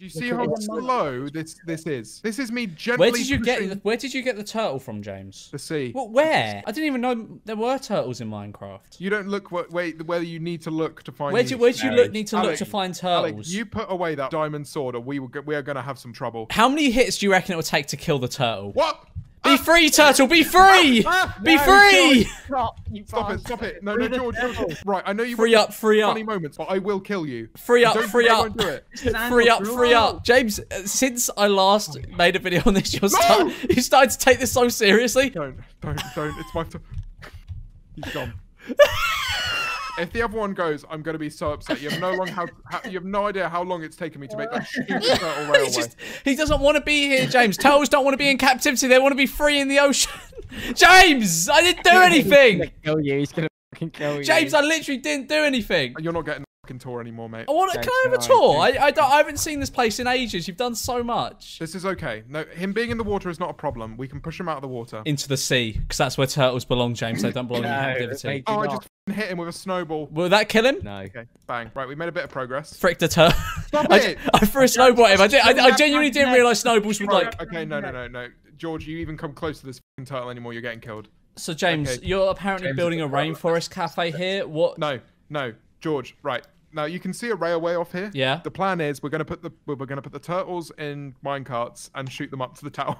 Do you see how slow this is? This is me gently. Where did you get the turtle from, James? The sea. What? Where? I didn't even know there were turtles in Minecraft. You don't look where you need to look to find. Where do you need to look to find turtles? Alec, you put away that diamond sword, or we are going to have some trouble. How many hits do you reckon it will take to kill the turtle? What? Be free, turtle! Be free! Be free! Stop it! Stop it! No, no, George! Right, I know you. Free up! Free up! Funny moments, but I will kill you. Free up! Free up! Free up! Free up! James, since I last made a video on this, you started to take this so seriously. Don't! It's my turn. He's gone. If the other one goes, I'm going to be so upset. You have no idea how long it's taken me to make that stupid turtle railway. He doesn't want to be here, James. Turtles don't want to be in captivity. They want to be free in the ocean. James, I didn't do anything. He's going to kill you. He's going to fucking kill you. James, I literally didn't do anything. You're not getting the fucking tour anymore, mate. Can I have a tour? I haven't seen this place in ages. You've done so much. This is okay. No, him being in the water is not a problem. We can push him out of the water. Into the sea, because that's where turtles belong, James. They don't belong in captivity. Oh, I just hit him with a snowball. Will that kill him? No. Okay. Bang. Right, we made a bit of progress. Frick the turtle. Stop it! I threw a snowball at him. I genuinely didn't realise snowballs would like... Okay, no. George, you even come close to this turtle anymore, you're getting killed. So, James, okay. You're apparently building a rainforest cafe here. What? No. George, right. Now, you can see a railway off here. Yeah. The plan is we're going to put the turtles in minecarts and shoot them up to the tower.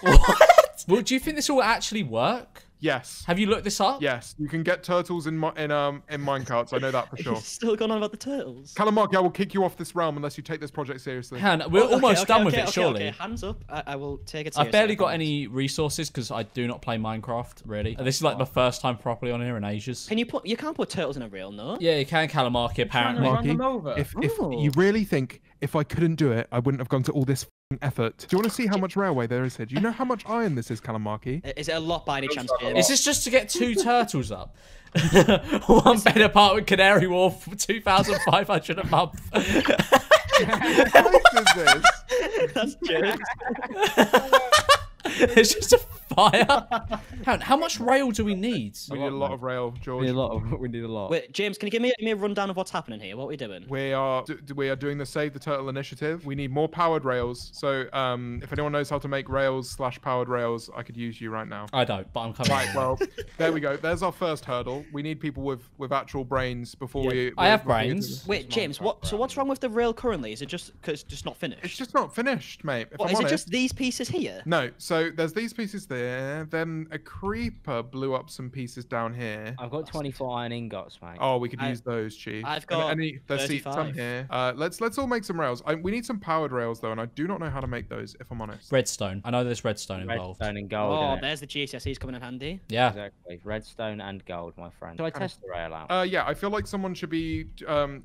What? Well, do you think this will actually work? Yes. Have you looked this up? Yes. You can get turtles in minecarts. I know that for sure. You've still gone on about the turtles. Calamog, I will kick you off this realm unless you take this project seriously. We're almost done with it, surely. Okay, hands up. I will take it seriously. I've barely got any resources because I do not play Minecraft, really. This is like my first time properly on here in ages. You can't put turtles in a reel, no? Yeah, you can, Calamaki, apparently. Run them over. If you really think if I couldn't do it, I wouldn't have gone to all this effort. Do you want to see how much railway there is here? Do you know how much iron this is, Calamaki? Is it a lot by any chance? Is this just to get two turtles up? One bed apartment, Canary Wharf, 2,500 a month. What is this? That's jokes. It's just a fire. How much rail do we need? We need a lot of rail, George. We need a lot. Wait, James, can you give me a rundown of what's happening here? What are we doing? We are doing the Save the Turtle initiative. We need more powered rails. So if anyone knows how to make rails/powered rails, I could use you right now. I don't, but I'm coming. Right, well, there we go. There's our first hurdle. We need people with actual brains before we... I have brains. Wait, James, so what's wrong with the rail currently? Is it just because it's just not finished? It's just not finished, mate. Is it just these pieces here? No, so there's these pieces there, then a creeper blew up some pieces down here. I've got 24 iron ingots, mate. Oh, we could use those, Chief. I've got there's some here. Let's all make some rails. We need some powered rails, though, and I do not know how to make those, if I'm honest. Redstone. I know there's redstone involved. Redstone and gold. Oh, there's the GCSEs coming in handy. Yeah. Exactly. Redstone and gold, my friend. Should I test the rail out? Yeah, I feel like someone should be...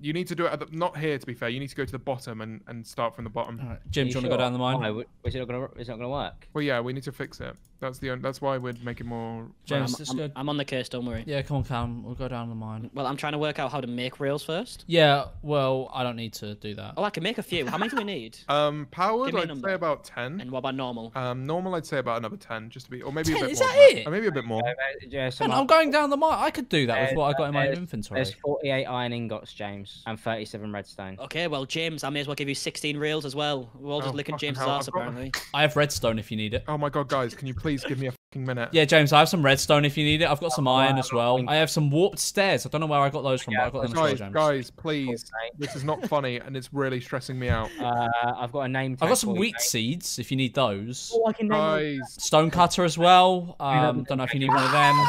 you need to do it at the... Not here, to be fair. You need to go to the bottom and start from the bottom. All right. Jim, do you want to go down the mine? Oh, is it not going to work? Well, yeah, we need to fix it. That's why we're making more. James, I'm on the case. Don't worry. Yeah, come on, Cam. We'll go down the mine. Well, I'm trying to work out how to make rails first. Yeah. Well, I don't need to do that. Oh, I can make a few. How many do we need? Powered, I'd say about 10. And what about normal? Normal, I'd say about another 10, just to be, or maybe 10, a bit is more. Is that it? Or maybe a bit more. Yeah, I'm going down the mine. I could do that with what I got in my inventory. There's 48 iron ingots, James, and 37 redstone. Okay. Well, James, I may as well give you 16 rails as well. We're all just licking James's ass apparently. I have redstone if you need it. Oh my God, guys, can you please give me a fucking minute? Yeah, James, I have some redstone if you need it. I've got some iron as well. I have some warped stairs. I don't know where I got those from, but I got them as well, James. Guys, please. This is not funny, and it's really stressing me out. I've got a name tag. I've got some wheat seeds if you need those. Oh, I can name those. Stonecutter as well. Don't know if you need one of them.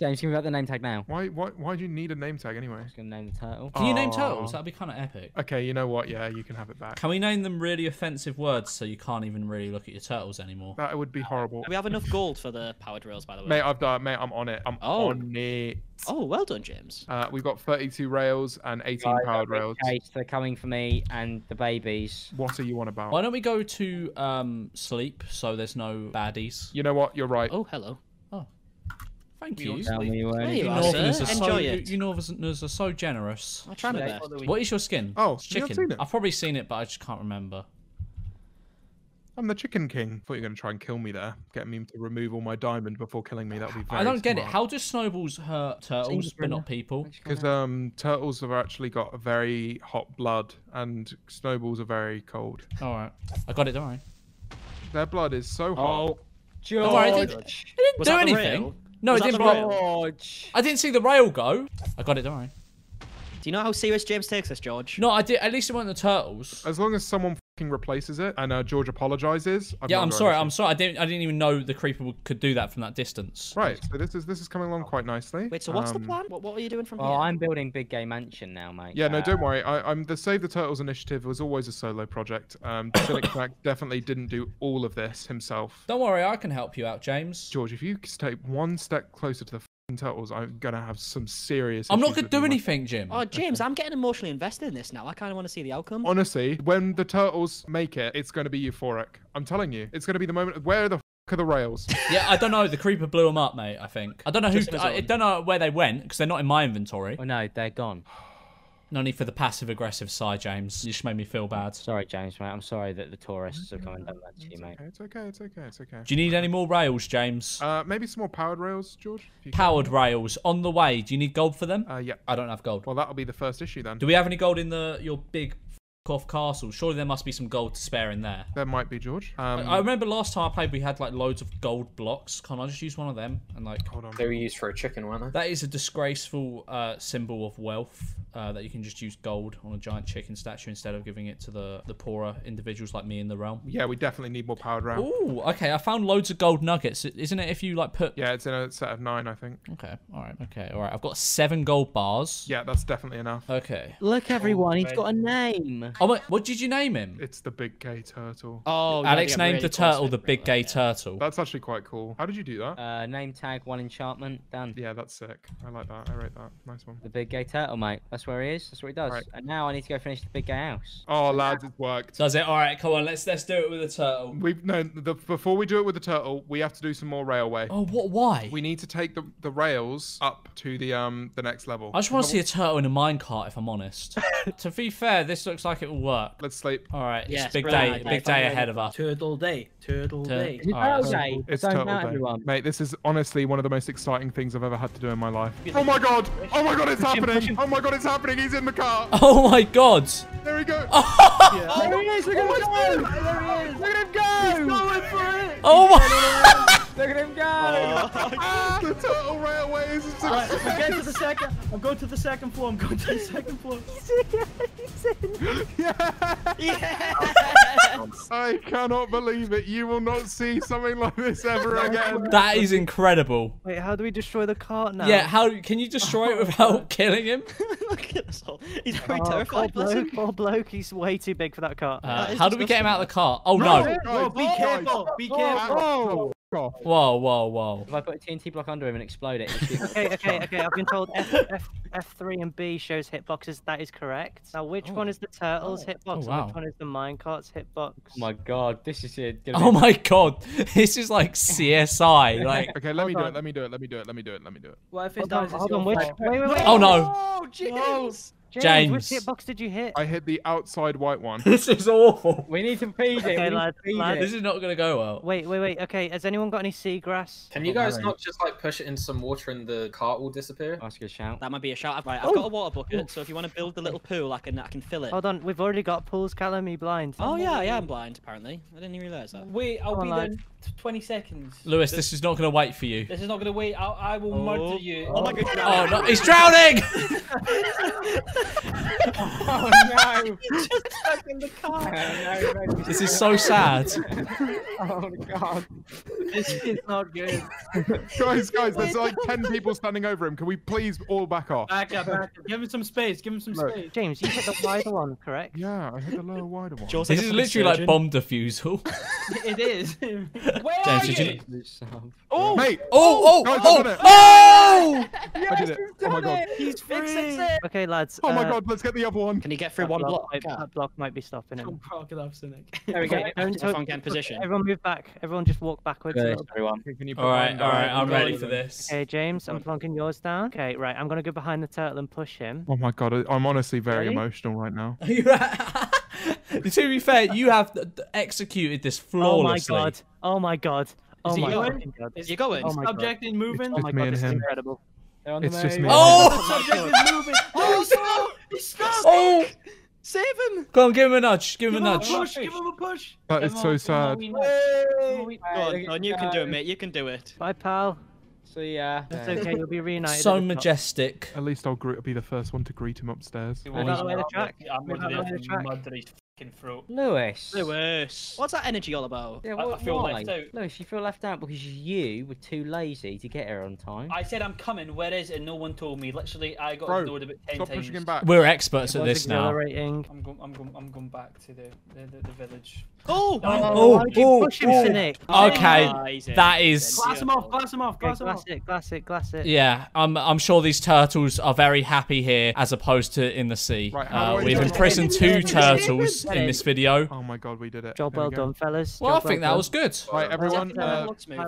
James, give me the name tag now. Why do you need a name tag anyway? I'm just going to name the turtle. Can you name turtles? That'd be kind of epic. Okay, you know what? Yeah, you can have it back. Can we name them really offensive words so you can't even really look at your turtles anymore? That would be horrible. We have enough gold for the powered rails, by the way. Mate, I'm on it. I'm on it. Oh, well done, James. We've got 32 rails and 18 powered rails. Okay, so they're coming for me and the babies. What are you on about? Why don't we go to sleep so there's no baddies? You know what? You're right. Oh, hello. Thank you. You Northerners are so generous. I'm trying to What is your skin? Oh, it's chicken. I've probably seen it, but I just can't remember. I'm the Chicken King. I thought you were going to try and kill me there. Get me to remove all my diamond before killing me. That would be very I don't get it. How do snowballs hurt turtles but not people? Because turtles have actually got very hot blood and snowballs are very cold. All right. I got it, don't worry. Their blood is so hot. Oh, George. Don't worry, it didn't do anything. No, it didn't. I didn't see the rail go. I got it, don't worry. Do you know how serious James takes this, George? No, I did. At least it wasn't the turtles. As long as someone fucking replaces it and George apologizes. I'm sorry. I didn't even know the creeper could do that from that distance. Right. So this is coming along quite nicely. Wait. So what's the plan? What are you doing from here? Oh, I'm building Big Gay Mansion now, mate. Yeah. No, don't worry. I'm the Save the Turtles initiative was always a solo project. Silic definitely didn't do all of this himself. Don't worry. I can help you out, James. George, if you stay one step closer to the turtles, I'm gonna have some serious. I'm not gonna do anything, Jim. Oh, James, I'm getting emotionally invested in this now. I kind of want to see the outcome. Honestly, when the turtles make it, it's gonna be euphoric. I'm telling you, it's gonna be the moment. Where the f are the rails? Yeah, I don't know. The creeper blew them up, mate. I think. I don't know who. I don't know where they went because they're not in my inventory. Oh no, they're gone. No need for the passive-aggressive side, James. You just made me feel bad. Sorry, James, mate. I'm sorry that the tourists have come and done that to you, mate. It's okay, it's okay, it's okay. Do you need any more rails, James? Maybe some more powered rails, George? Powered rails on the way. Do you need gold for them? Yeah. I don't have gold. Well, that'll be the first issue then. Do we have any gold in your big off castle? Surely there must be some gold to spare in there. There might be, George. I remember last time I played, we had like loads of gold blocks. Can't I just use one of them? And like, hold on. They were used for a chicken, weren't they? That is a disgraceful symbol of wealth that you can just use gold on a giant chicken statue instead of giving it to the poorer individuals like me in the realm. Yeah, we definitely need more powered round. Ooh, okay. I found loads of gold nuggets. Isn't it if you like put? Yeah, it's in a set of 9, I think. Okay. All right. Okay. All right. I've got 7 gold bars. Yeah, that's definitely enough. Okay. Look, everyone, he's got a name. Oh wait, what did you name him? It's the Big Gay Turtle. Oh, Alex named the turtle the Big Gay Turtle. That's actually quite cool. How did you do that? Name tag, 1 enchantment, done. Yeah, that's sick. I like that. I rate that. Nice one. The Big Gay Turtle, mate. That's where he is. That's what he does. Right. And now I need to go finish the Big Gay House. Oh, lads, it worked. Does it? All right, come on. Let's do it with the turtle. Before we do it with the turtle, we have to do some more railway. Oh, what? Why? We need to take the rails up to the next level. I just want to see a turtle in a minecart, if I'm honest. To be fair, this looks like it will work. Let's sleep. All right. Yes, it's big day ahead of us. Turtle day. Turtle day. Right. It's turtle day. Mate, this is honestly one of the most exciting things I've ever had to do in my life. Oh my god. Oh my god, it's happening. Oh my god, it's happening. He's in the car. Oh my god. There we go. Yeah. There he is. Look at him go. There he is. Look at him go. He's going for it. Oh my. Look at him go. The turtle railway is success. I'm going to the second floor. Yes. I cannot believe it. You will not see something like this ever again. That is incredible. Wait, how do we destroy the cart now? Yeah, how can you destroy it without killing him? Look at this all. He's very terrified. Poor bloke, he's way too big for that cart. How do we get him out of the cart? Oh no! Whoa, be careful! Be careful! Oh. Whoa, whoa, whoa. If I put a TNT block under him and explode it. Okay. I've been told F3 and B shows hitboxes. That is correct. Now, which one is the turtle's hitbox and which one is the minecart's hitbox? Oh my god, this is it. Oh my god, this is like CSI. Like, okay, let me do it. What if it does? Hold on, wait. Oh no. Oh, jeez. James, which hitbox did you hit? I hit the outside white one. This is awful. We need to feed it. Okay, lads. This is not going to go well. Wait. Okay, has anyone got any seagrass? Can you guys not just like push it in some water and the cart will disappear? That's a good shout. That might be a shout. Right, I've got a water bucket, so if you want to build the little pool, I can fill it. Hold on, we've already got pools, Callum. Are you blind? Oh yeah, I am blind apparently. I didn't even realise that. Wait, I'll be there 20 seconds. Lewis, this is not going to wait for you. This is not going to wait. I will murder you. Oh my god. Oh no, he's drowning! Oh no! He's just stuck in the car. Oh, no, this is so sad. Oh god, this is not good. Guys, there's like 10 people standing over him. Can we please all back off? Back up. Give him some space. Look. James, you hit the wider one, correct? Yeah, I hit the lower wider one. This is literally like bomb defusal. It is. Where James, are you? Oh, mate! Oh! I did it! Oh my god! He's free. Okay, lads. Oh my god, let's get the other one. Can you get through one block? That block might be stopping him. There we go. Everyone get in position. Everyone move back. Everyone just walk backwards. Everyone. All right. I'm ready for this. Okay, James, I'm plonking yours down. Okay, right. I'm gonna go behind the turtle and push him. Oh my god, I'm honestly very emotional right now. To be fair, you have executed this flawlessly. Oh my god. Oh my god. Oh my god. Is he going? Oh subject is moving. Oh my god, this is incredible. It's just me. Oh! Subject is moving. Oh, he's stuck. Oh! Save him! Go on, give him a nudge. Give him a nudge. Push. Give him a push. That is so sad. Go on, you can do it, mate. You can do it. Bye, pal. So yeah, it's okay. You'll be reunited. So majestic. At least I'll be the first one to greet him upstairs. I'm going to the track. I'm going to the track. Lewis, what's that energy all about? Yeah, I feel left out. Lewis, you feel left out because you were too lazy to get here on time. I said I'm coming. Where is it? No one told me. Literally, I got ignored about 10 times. Him back. We're experts at this now. I'm going back to the village. Oh! Oh! Oh! Okay, that is. Glass him off! Glass him off! Glass him off! Glass it! Glass it! Yeah, I'm sure these turtles are very happy here, as opposed to in the sea. We've imprisoned 2 turtles. In this video. Oh my god, we did it. Job well done, fellas. Well, I think that was good. Right, everyone,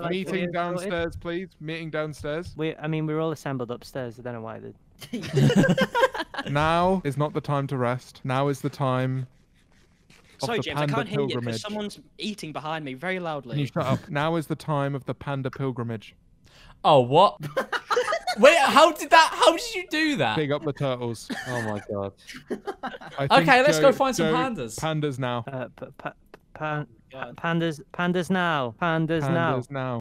meeting downstairs, please. Meeting downstairs. I mean, we're all assembled upstairs. I don't know why. Now is not the time to rest. Now is the time. Sorry, James, I can't hear you because someone's eating behind me very loudly. Can you shut up? Now is the time of the panda pilgrimage. Oh, what? Wait, how did you do that? Pick up the turtles. Oh my god. Okay, let's go find some pandas. Pandas now. Pandas now. Pandas now.